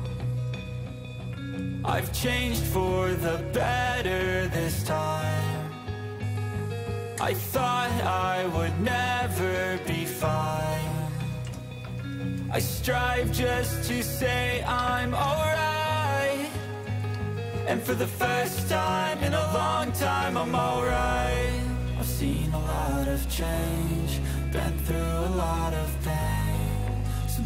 I've changed for the better this time. I thought I would never be fine. I strive just to say I'm alright, and for the first time in a long time I'm alright. I've seen a lot of change, been through a lot of pain. Some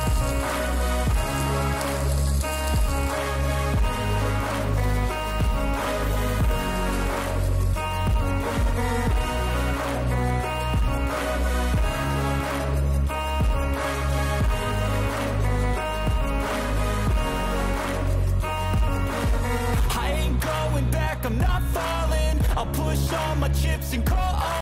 I'm not falling, I'll push all my chips and call all